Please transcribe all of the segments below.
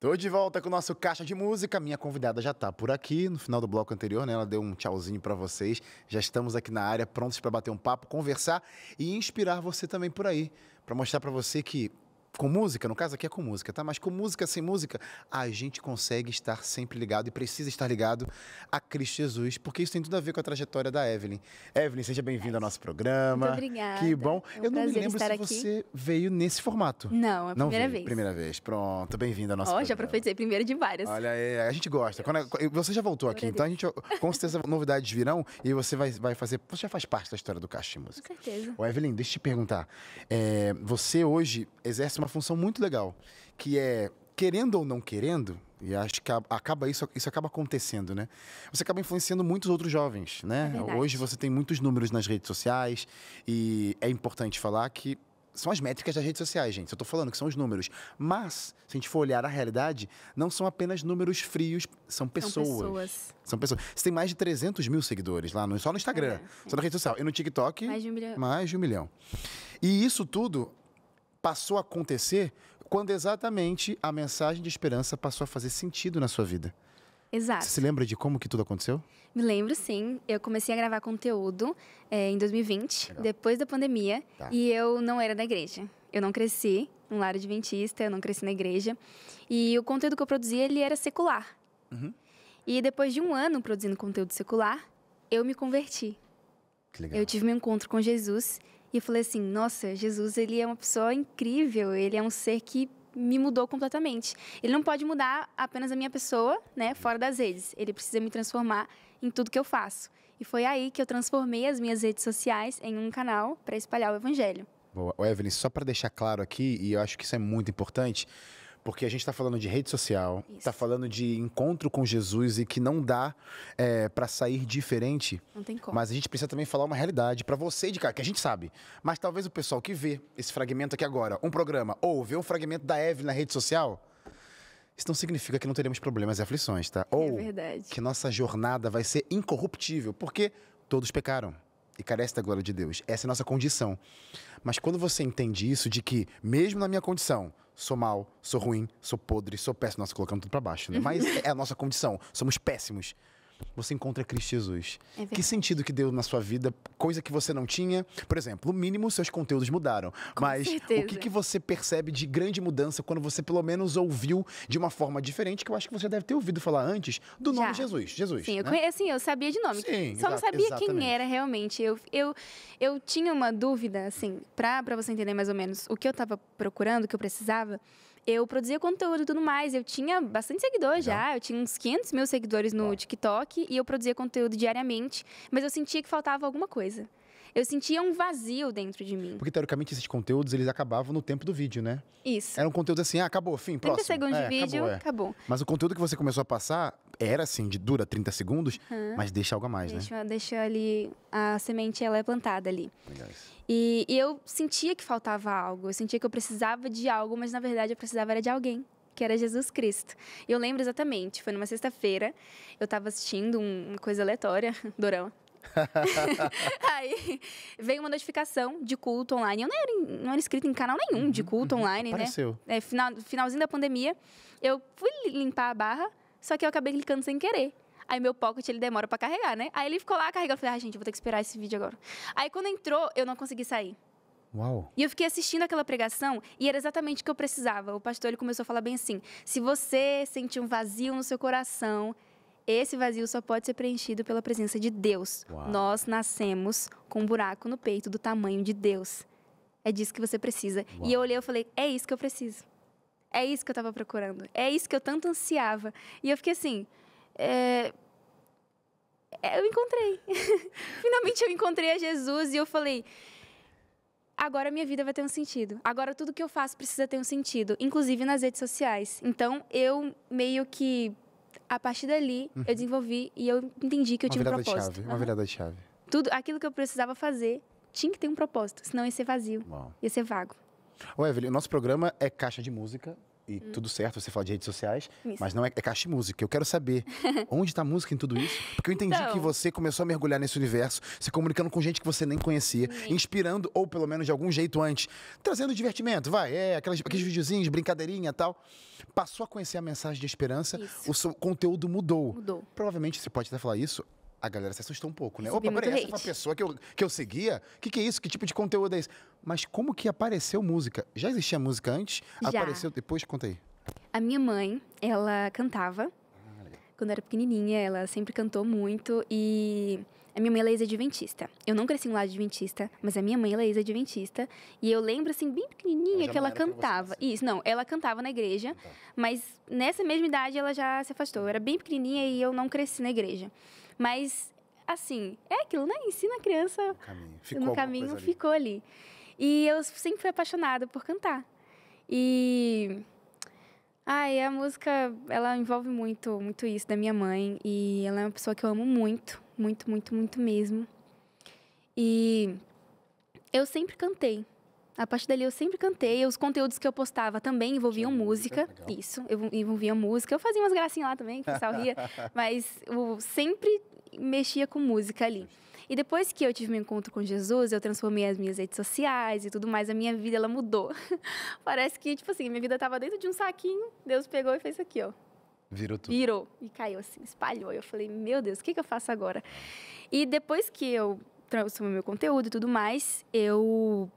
Tô de volta com o nosso Caixa de Música. Minha convidada já tá por aqui. No final do bloco anterior, né, ela deu um tchauzinho para vocês. Já estamos aqui na área, prontos para bater um papo, conversar e inspirar você também por aí. Para mostrar para você que com música, no caso aqui é com música, tá? Mas com música, sem música, a gente consegue estar sempre ligado e precisa estar ligado a Cristo Jesus, porque isso tem tudo a ver com a trajetória da Evillyn. Evillyn, seja bem-vinda ao nosso programa. Muito obrigada. Que bom. É um Eu não me lembro se aqui. Você veio nesse formato. Não, é a primeira vez. Primeira vez. Pronto, bem-vinda ao nosso programa. Ó, já aproveitei, primeira de várias. Olha aí, a gente gosta. Você já voltou aqui, então a gente, com certeza, novidades virão e você vai fazer. Você já faz parte da história do Caixa de Música. Com certeza. Ô, Evillyn, deixa eu te perguntar. Você hoje exerce uma função muito legal, que é, querendo ou não querendo, e acho que acaba isso acaba acontecendo, né? Você acaba influenciando muitos outros jovens, né? É, hoje você tem muitos números nas redes sociais e é importante falar que são as métricas das redes sociais, gente. Eu tô falando que são os números. Mas, se a gente for olhar a realidade, não são apenas números frios, são pessoas. São pessoas. Você tem mais de 300 mil seguidores lá, só no Instagram, só na rede social. E no TikTok, mais de 1 milhão. E isso tudo passou a acontecer quando exatamente a mensagem de esperança passou a fazer sentido na sua vida. Exato. Você se lembra de como que tudo aconteceu? Me lembro, sim. Eu comecei a gravar conteúdo em 2020, legal, depois da pandemia, e eu não era da igreja. Eu não cresci num lar adventista, eu não cresci na igreja. E o conteúdo que eu produzia, ele era secular. Uhum. E depois de um ano produzindo conteúdo secular, eu me converti. Que legal. Eu tive meu encontro com Jesus. E eu falei assim, nossa, Jesus, ele é uma pessoa incrível, ele é um ser que me mudou completamente. Ele não pode mudar apenas a minha pessoa, né, fora das redes. Ele precisa me transformar em tudo que eu faço. E foi aí que eu transformei as minhas redes sociais em um canal para espalhar o evangelho. Boa. Evillyn, só para deixar claro aqui, e eu acho que isso é muito importante, porque a gente está falando de rede social, está falando de encontro com Jesus e que não dá para sair diferente. Não tem como. Mas a gente precisa também falar uma realidade para você de cá, que a gente sabe. Mas talvez o pessoal que vê esse fragmento aqui agora, um programa, ou vê um fragmento da Evillyn na rede social, isso não significa que não teremos problemas e aflições, tá? Ou que nossa jornada vai ser incorruptível, porque todos pecaram e carece da glória de Deus. Essa é a nossa condição. Mas quando você entende isso, de que, mesmo na minha condição, sou mal, sou ruim, sou podre, sou péssimo. Nossa, colocando tudo pra baixo, né? Mas é a nossa condição, somos péssimos. Você encontra Cristo Jesus. É que sentido que deu na sua vida, coisa que você não tinha? Por exemplo, o mínimo, seus conteúdos mudaram. Mas o que você percebe de grande mudança quando você pelo menos ouviu de uma forma diferente, que eu acho que você deve ter ouvido falar antes, do nome Jesus? Sim, né? Eu sabia de nome. Sim, só não sabia quem era realmente. Eu tinha uma dúvida, assim, pra você entender mais ou menos o que eu tava procurando, o que eu precisava. Eu produzia conteúdo e tudo mais, eu tinha bastante seguidor já, eu tinha uns 500 mil seguidores no TikTok e eu produzia conteúdo diariamente, mas eu sentia que faltava alguma coisa. Eu sentia um vazio dentro de mim. Porque, teoricamente, esses conteúdos, eles acabavam no tempo do vídeo, né? Isso. Era um conteúdo assim, acabou, fim, próximo. 30 segundos de vídeo, acabou. Mas o conteúdo que você começou a passar era assim, dura 30 segundos, mas deixa algo a mais, né? Deixa ali, a semente, ela é plantada ali. Legal isso. E eu sentia que faltava algo, eu sentia que eu precisava de algo, mas na verdade eu precisava era de alguém, que era Jesus Cristo. E eu lembro exatamente, foi numa sexta-feira, eu estava assistindo uma coisa aleatória, Dorama. Aí veio uma notificação de culto online. Eu não era inscrita em canal nenhum de culto online, apareceu, né? Finalzinho da pandemia, eu fui limpar a barra, só que eu acabei clicando sem querer. Aí meu pocket, ele demora pra carregar, né? Aí ele ficou lá carregando. Eu falei, gente, eu vou ter que esperar esse vídeo agora. Aí quando entrou, eu não consegui sair. Uau. E eu fiquei assistindo aquela pregação e era exatamente o que eu precisava. O pastor, ele começou a falar bem assim, se você sentir um vazio no seu coração, esse vazio só pode ser preenchido pela presença de Deus. Uau. Nós nascemos com um buraco no peito do tamanho de Deus. É disso que você precisa. Uau. E eu olhei e falei, é isso que eu preciso. É isso que eu tava procurando. É isso que eu tanto ansiava. E eu fiquei assim... eu encontrei. Finalmente eu encontrei a Jesus e eu falei, agora minha vida vai ter um sentido. Agora tudo que eu faço precisa ter um sentido, inclusive nas redes sociais. Então eu meio que, a partir dali, eu desenvolvi e eu entendi que eu tinha um propósito. Uma virada de chave. Tudo aquilo que eu precisava fazer tinha que ter um propósito, senão ia ser vazio, ia ser vago. Evillyn, o nosso programa é Caixa de Música. e tudo certo, você fala de redes sociais, isso. Mas não é, é Caixa de Música. Eu quero saber onde está a música em tudo isso, porque eu entendi então, que você começou a mergulhar nesse universo, se comunicando com gente que você nem conhecia, inspirando, ou pelo menos de algum jeito antes, trazendo divertimento, vai, aqueles videozinhos, brincadeirinha e tal. Passou a conhecer a mensagem de esperança, isso. O seu conteúdo mudou. Provavelmente, você pode até falar isso, a galera se assustou um pouco, né? Opa, peraí, essa foi uma pessoa que eu seguia? Que é isso? Que tipo de conteúdo é esse? Mas como que apareceu música? Já existia música antes? Já. Apareceu depois? Conta aí. A minha mãe, ela cantava. Quando eu era pequenininha, ela sempre cantou muito. E a minha mãe, ela é ex-adventista. Eu não cresci no lado adventista, mas a minha mãe, ela é ex-adventista. E eu lembro, assim, bem pequenininha, que ela cantava. Isso, não, ela cantava na igreja. Tá. Mas nessa mesma idade, ela já se afastou. Eu era bem pequenininha e eu não cresci na igreja. Mas, assim, é aquilo, né? Ensina a criança no caminho, ficou ali. E eu sempre fui apaixonada por cantar. E ai, a música, ela envolve muito, muito isso da minha mãe. E ela é uma pessoa que eu amo muito, muito, muito, muito mesmo. E eu sempre cantei. A partir dali eu sempre cantei, os conteúdos que eu postava também envolviam música, isso, envolvia música, eu fazia umas gracinhas lá também, que o pessoal ria, mas eu sempre mexia com música ali. E depois que eu tive meu encontro com Jesus, eu transformei as minhas redes sociais e tudo mais, a minha vida, ela mudou. Parece que, tipo assim, minha vida estava dentro de um saquinho, Deus pegou e fez isso aqui, ó. Virou tudo. Virou, e caiu assim, espalhou, eu falei, meu Deus, o que que eu faço agora? E depois que eu transformei meu conteúdo e tudo mais, eu...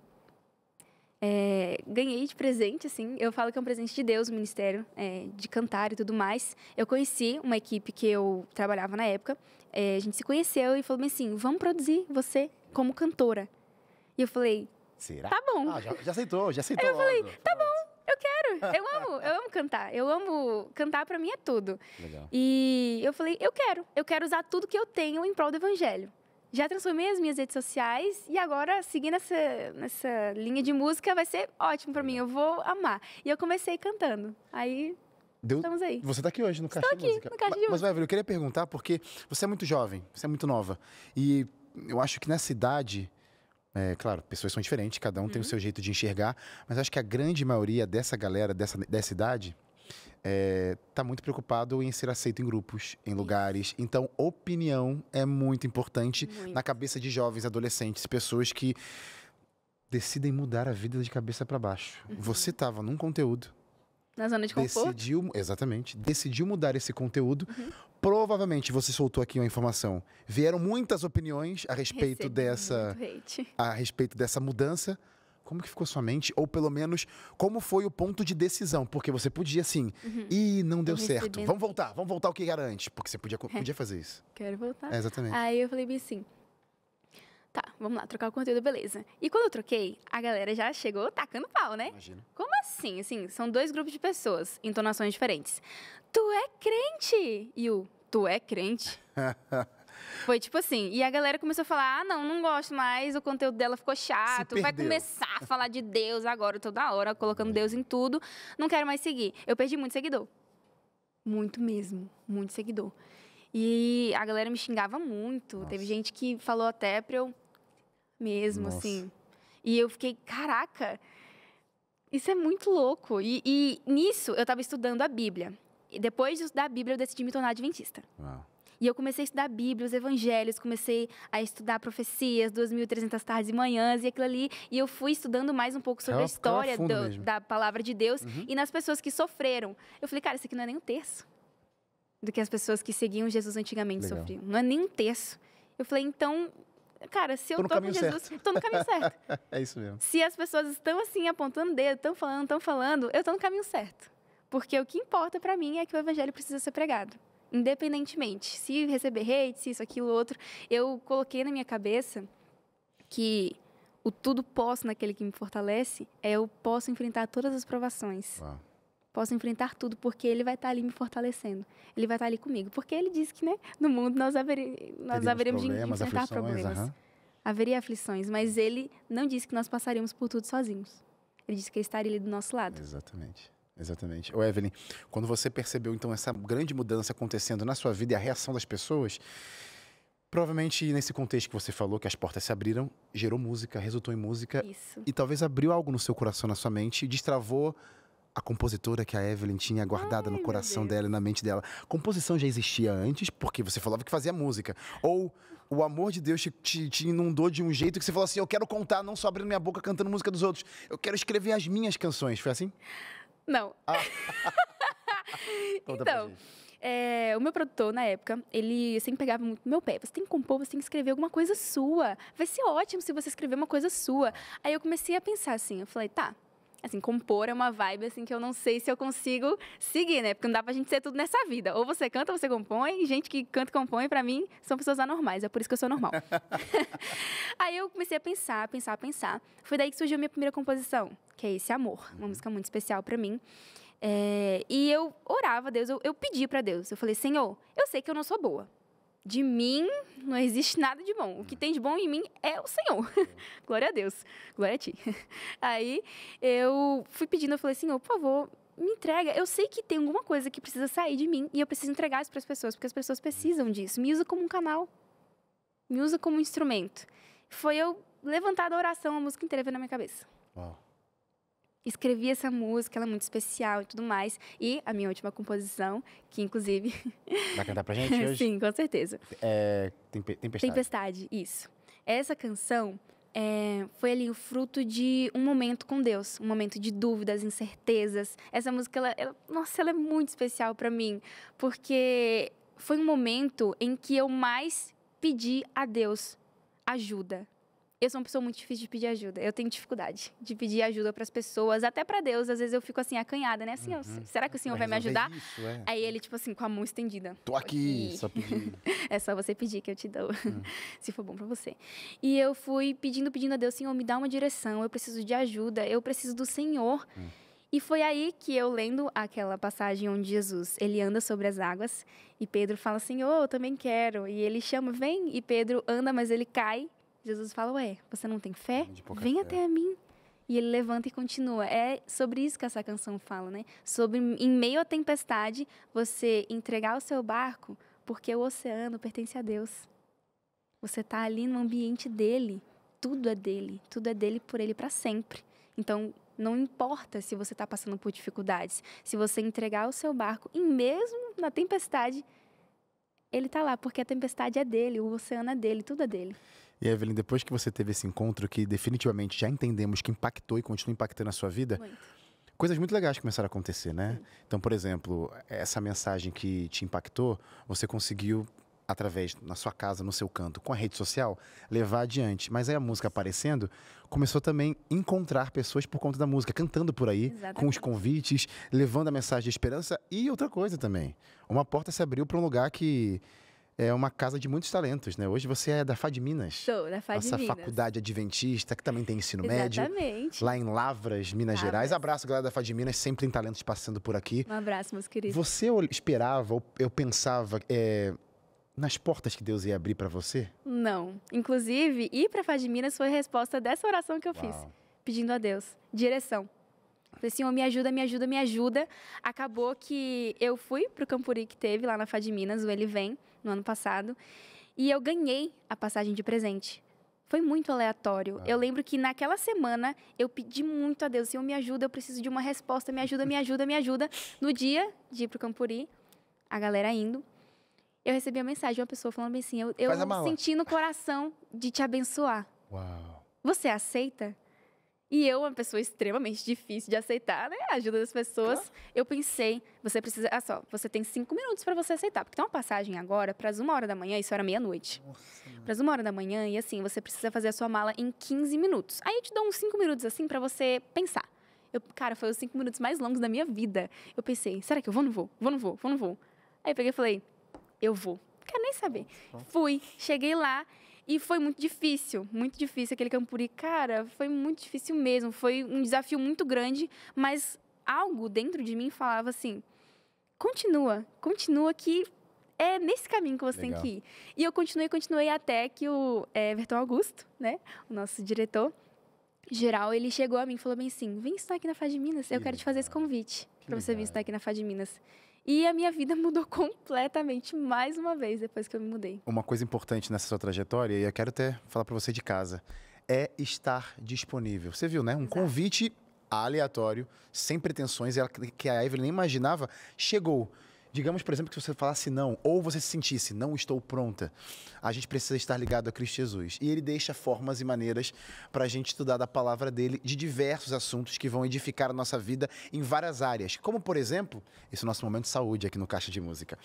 ganhei de presente, assim, eu falo que é um presente de Deus, o ministério de cantar e tudo mais. Eu conheci uma equipe que eu trabalhava na época, a gente se conheceu e falou bem assim, vamos produzir você como cantora. E eu falei, será? Tá bom. Ah, já aceitou, já aceitou. Eu falei, tá bom, eu quero, eu amo cantar, pra mim é tudo. Legal. E eu falei, eu quero usar tudo que eu tenho em prol do evangelho. Já transformei as minhas redes sociais e agora, seguindo nessa linha de música, vai ser ótimo pra mim. Eu vou amar. E eu comecei cantando. Aí, estamos aí. Você tá aqui hoje no Caixa de Música. Estou aqui no Caixa de Música. Mas, Evillyn, eu queria perguntar, porque você é muito jovem, você é muito nova. E eu acho que nessa idade, claro, pessoas são diferentes, cada um tem o seu jeito de enxergar. Mas acho que a grande maioria dessa galera, dessa idade... tá muito preocupado em ser aceito em grupos, em lugares. Então, opinião é muito importante na cabeça de jovens, adolescentes, pessoas que decidem mudar a vida de cabeça para baixo. Você estava num conteúdo. Na zona de conforto? Decidiu mudar esse conteúdo. Provavelmente, você soltou aqui uma informação. Vieram muitas opiniões a respeito dessa mudança. Como que ficou sua mente? Ou pelo menos, como foi o ponto de decisão? Porque você podia, assim, não deu certo. Vamos voltar ao que era antes. Porque você podia fazer isso. Quero voltar. Exatamente. Aí eu falei assim, tá, vamos lá, trocar o conteúdo, beleza. E quando eu troquei, a galera já chegou tacando pau, né? Imagina. Como assim? Assim, são dois grupos de pessoas, entonações diferentes. Tu é crente! E o tu é crente? Foi tipo assim, e a galera começou a falar, ah, não gosto mais, o conteúdo dela ficou chato, vai começar a falar de Deus agora toda hora, colocando Deus em tudo, não quero mais seguir. Eu perdi muito seguidor, muito mesmo, muito seguidor. E a galera me xingava muito, teve gente que falou até pra eu mesmo, assim. E eu fiquei, caraca, isso é muito louco. E nisso, eu tava estudando a Bíblia. E depois de estudar a Bíblia, eu decidi me tornar adventista. Uau. E eu comecei a estudar a Bíblia, os evangelhos, comecei a estudar profecias, 2.300 tardes e manhãs e aquilo ali. E eu fui estudando mais um pouco sobre a história da palavra de Deus e nas pessoas que sofreram. Eu falei, cara, isso aqui não é nem um terço do que as pessoas que seguiam Jesus antigamente sofriam. Não é nem um terço. Eu falei, então, cara, se eu tô com Jesus, eu tô no caminho certo. É isso mesmo. Se as pessoas estão assim, apontando o dedo, estão falando, eu tô no caminho certo. Porque o que importa pra mim é que o evangelho precisa ser pregado. Independentemente, se receber hate, se isso, aquilo, outro, eu coloquei na minha cabeça que o tudo posso naquele que me fortalece, eu posso enfrentar todas as provações. Uau. Posso enfrentar tudo, porque ele vai estar ali me fortalecendo. Ele vai estar ali comigo. Porque ele disse que, né, no mundo nós haveremos de enfrentar problemas. Haveria aflições, mas ele não disse que nós passaríamos por tudo sozinhos. Ele disse que ele estaria ali do nosso lado. Exatamente. Exatamente. Ô, Evillyn, quando você percebeu, então, essa grande mudança acontecendo na sua vida e a reação das pessoas, provavelmente nesse contexto que você falou, que as portas se abriram, gerou música, resultou em música. Isso. E talvez abriu algo no seu coração, na sua mente, e destravou a compositora que a Evillyn tinha guardada no coração dela e na mente dela. Composição já existia antes, porque você falava que fazia música. Ou o amor de Deus te inundou de um jeito que você falou assim, eu quero contar, não só abrindo minha boca cantando música dos outros. Eu quero escrever as minhas canções. Foi assim? Não. Ah. Então, o meu produtor, na época, ele sempre pegava muito meu pé. Você tem que compor, você tem que escrever alguma coisa sua. Vai ser ótimo se você escrever uma coisa sua. Aí eu comecei a pensar assim, eu falei, tá... Assim, compor é uma vibe, assim, que eu não sei se eu consigo seguir, né? Porque não dá pra gente ser tudo nessa vida. Ou você canta, ou você compõe. Gente que canta e compõe, pra mim, são pessoas anormais. É por isso que eu sou normal. Aí eu comecei a pensar. Foi daí que surgiu a minha primeira composição, que é Esse Amor. Uma música muito especial pra mim. E eu orava a Deus, eu pedi pra Deus. Eu falei, Senhor, eu sei que eu não sou boa. De mim, não existe nada de bom. O que tem de bom em mim é o Senhor. Glória a Deus. Glória a ti. Aí, eu fui pedindo, eu falei, Senhor, por favor, me entrega. Eu sei que tem alguma coisa que precisa sair de mim e eu preciso entregar isso para as pessoas, porque as pessoas precisam disso. Me usa como um canal. Me usa como um instrumento. Foi eu levantar da oração, a música inteira veio na minha cabeça. Uau. Escrevi essa música, ela é muito especial e tudo mais. E a minha última composição, que inclusive... Vai cantar pra gente hoje? Sim, com certeza. É... Tempestade. Tempestade, isso. Essa canção foi ali o fruto de um momento com Deus. Um momento de dúvidas, incertezas. Essa música, ela é muito especial pra mim. Porque foi um momento em que eu mais pedi a Deus ajuda. Eu sou uma pessoa muito difícil de pedir ajuda. Eu tenho dificuldade de pedir ajuda para as pessoas, até para Deus. Às vezes eu fico assim, acanhada, né? Assim, será que o Senhor vai me ajudar? Isso, Aí ele, tipo assim, com a mão estendida. Tô aqui, só pedindo. É só você pedir que eu te dou, se for bom para você. E eu fui pedindo a Deus, Senhor, me dá uma direção. Eu preciso de ajuda, eu preciso do Senhor. E foi aí que eu, lendo aquela passagem onde Jesus, ele anda sobre as águas e Pedro fala, Senhor, eu também quero. E ele chama, vem, e Pedro anda, mas ele cai. Jesus fala, ué, você não tem fé? Vem até a mim. E ele levanta e continua. É sobre isso que essa canção fala, né? Sobre, em meio à tempestade, você entregar o seu barco, porque o oceano pertence a Deus. Você tá ali no ambiente dele. Tudo é dele. Tudo é dele, por ele, para sempre. Então, não importa se você tá passando por dificuldades. Se você entregar o seu barco, e mesmo na tempestade, ele tá lá, porque a tempestade é dele, o oceano é dele, tudo é dele. E Evillyn, depois que você teve esse encontro, que definitivamente já entendemos que impactou e continua impactando a sua vida, coisas muito legais começaram a acontecer, né? Sim. Então, por exemplo, essa mensagem que te impactou, você conseguiu, através, na sua casa, no seu canto, com a rede social, levar adiante. Mas aí a música aparecendo, começou também a encontrar pessoas por conta da música, cantando por aí, com os convites, levando a mensagem de esperança. E outra coisa também, uma porta se abriu para um lugar que... é uma casa de muitos talentos, né? Hoje você é da FADMinas. Sou, da FADMinas. Essa faculdade adventista, que também tem ensino médio. Lá em Lavras, Minas Gerais. Abraço, galera da FADMinas, sempre tem talentos passando por aqui. Um abraço, meus queridos. Você esperava, eu pensava, nas portas que Deus ia abrir para você? Não. Inclusive, ir para FADMinas foi a resposta dessa oração que eu fiz. Pedindo a Deus direção. Falei, Senhor, me ajuda, me ajuda, me ajuda. Acabou que eu fui pro Campuri que teve lá na FADMinas, o Ele Vem, no ano passado. E eu ganhei a passagem de presente. Foi muito aleatório. Eu lembro que naquela semana eu pedi muito a Deus, Senhor, me ajuda, eu preciso de uma resposta, me ajuda, me ajuda, me ajuda. No dia de ir pro Campuri, a galera indo, eu recebi a mensagem de uma pessoa falando assim, eu senti no coração de te abençoar. Uau. Você aceita? E eu, uma pessoa extremamente difícil de aceitar, né? A ajuda das pessoas. Claro. Eu pensei, você precisa... Ah, só, você tem 5 minutos para você aceitar. Porque tem uma passagem agora para as 1h da manhã, isso era meia-noite. Para as 1h da manhã, e assim, você precisa fazer a sua mala em 15 minutos. Aí eu te dou uns 5 minutos, assim, para você pensar. Cara, foi os 5 minutos mais longos da minha vida. Eu pensei, será que eu vou ou não vou? Vou ou não vou? Vou ou não vou? Aí eu peguei e falei, eu vou. Não quero nem saber. Fui, cheguei lá... E foi muito difícil aquele Campuri. Cara, foi muito difícil mesmo. Foi um desafio muito grande, mas algo dentro de mim falava assim, continua, continua que é nesse caminho que você tem que ir. E eu continuei até que o Everton Augusto, né, o nosso diretor geral, ele chegou a mim e falou bem assim, vem estudar aqui na FADMinas, eu quero te fazer esse convite para você vir estudar aqui na FADMinas. E a minha vida mudou completamente, mais uma vez, depois que eu me mudei. Uma coisa importante nessa sua trajetória, e eu quero até falar para você de casa, é estar disponível. Você viu, né? Um convite aleatório, sem pretensões, que a Evillyn nem imaginava, chegou. Digamos, por exemplo, que você falasse não, ou você se sentisse, não estou pronta. A gente precisa estar ligado a Cristo Jesus. E ele deixa formas e maneiras para a gente estudar da palavra dele de diversos assuntos que vão edificar a nossa vida em várias áreas. Como, por exemplo, esse é o nosso momento de saúde aqui no Caixa de Música.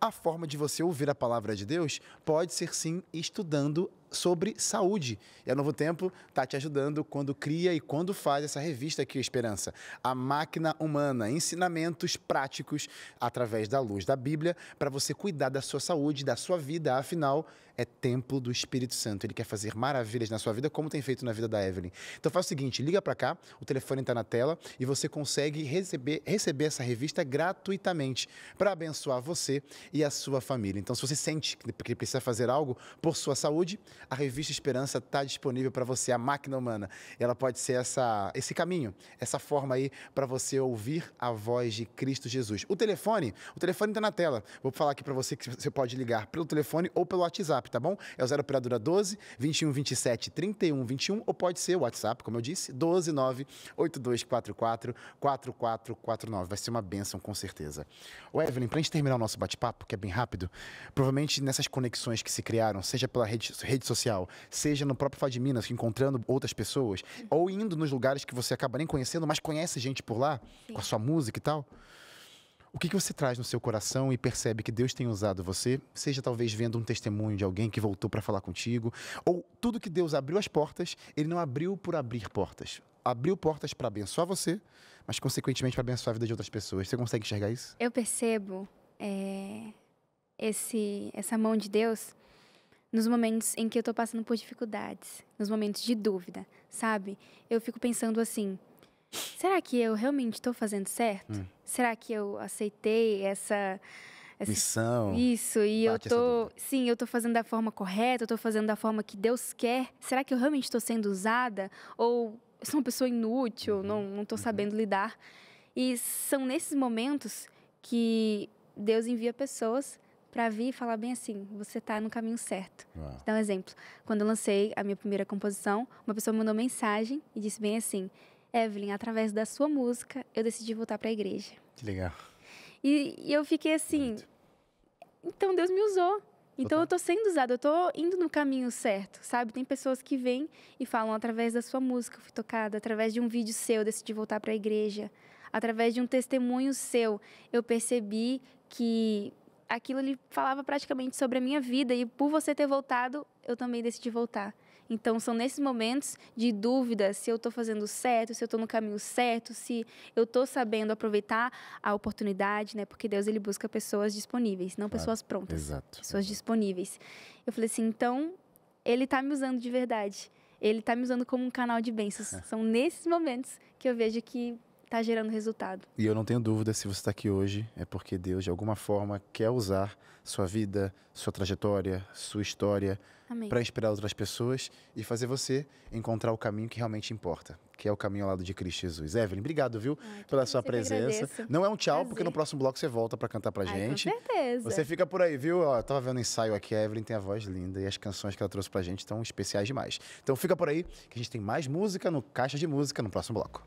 A forma de você ouvir a palavra de Deus pode ser, sim, estudando sobre saúde. E a Novo Tempo está te ajudando quando cria e quando faz essa revista aqui, Esperança. A máquina humana, ensinamentos práticos através da luz da Bíblia para você cuidar da sua saúde, da sua vida. Afinal, é templo do Espírito Santo. Ele quer fazer maravilhas na sua vida, como tem feito na vida da Evillyn. Então faz o seguinte, liga para cá, o telefone está na tela e você consegue receber essa revista gratuitamente para abençoar você e a sua família. Então, se você sente que precisa fazer algo por sua saúde, a revista Esperança está disponível para você, a máquina humana. Ela pode ser esse caminho, essa forma aí para você ouvir a voz de Cristo Jesus. O telefone está na tela. Vou falar aqui para você que você pode ligar pelo telefone ou pelo WhatsApp, tá bom? É o 0 operadora 12 21 27 31 21 ou pode ser o WhatsApp, como eu disse, 12 9 8244 4449. Vai ser uma bênção, com certeza. Ô Evillyn, para a gente terminar o nosso bate-papo, que é bem rápido, provavelmente nessas conexões que se criaram, seja pela rede social, seja no próprio FADMinas, encontrando outras pessoas, ou indo nos lugares que você acaba nem conhecendo, mas conhece gente por lá, com a sua música e tal. O que você traz no seu coração e percebe que Deus tem usado você, seja talvez vendo um testemunho de alguém que voltou para falar contigo, ou tudo que Deus abriu as portas, Ele não abriu por abrir portas. Abriu portas para abençoar você, mas consequentemente para abençoar a vida de outras pessoas. Você consegue enxergar isso? Eu percebo essa mão de Deus nos momentos em que eu tô passando por dificuldades, nos momentos de dúvida, sabe? Eu fico pensando assim, será que eu realmente tô fazendo certo? Será que eu aceitei essa missão? Isso, e eu tô... Sim, eu tô fazendo da forma correta, eu tô fazendo da forma que Deus quer. Será que eu realmente tô sendo usada? Ou eu sou uma pessoa inútil, não tô sabendo lidar? E são nesses momentos que Deus envia pessoas para vir e falar bem assim, você tá no caminho certo. Vou dar um exemplo. Quando eu lancei a minha primeira composição, uma pessoa mandou mensagem e disse bem assim, Evillyn, através da sua música, eu decidi voltar para a igreja. Que legal. E eu fiquei assim, então Deus me usou. Então eu tô sendo usada, eu tô indo no caminho certo, sabe? Tem pessoas que vêm e falam, através da sua música, eu fui tocada, através de um vídeo seu, eu decidi voltar para a igreja. Através de um testemunho seu, eu percebi que... Aquilo ele falava praticamente sobre a minha vida e por você ter voltado, eu também decidi voltar. Então, são nesses momentos de dúvida se eu estou fazendo certo, se eu estou no caminho certo, se eu estou sabendo aproveitar a oportunidade, né? Porque Deus, ele busca pessoas disponíveis, não pessoas prontas. Exato. Pessoas disponíveis. Eu falei assim, então, ele está me usando de verdade. Ele está me usando como um canal de bênçãos. São nesses momentos que eu vejo que... tá gerando resultado. E eu não tenho dúvida, se você está aqui hoje, é porque Deus, de alguma forma, quer usar sua vida, sua trajetória, sua história para inspirar outras pessoas e fazer você encontrar o caminho que realmente importa, que é o caminho ao lado de Cristo Jesus. Evillyn, obrigado, viu, pela sua presença. Não é um tchau, porque no próximo bloco você volta para cantar pra gente. Com certeza. Você fica por aí, viu? Ó, eu tava vendo o ensaio aqui, a Evillyn tem a voz linda e as canções que ela trouxe pra gente estão especiais demais. Então fica por aí, que a gente tem mais música no Caixa de Música no próximo bloco.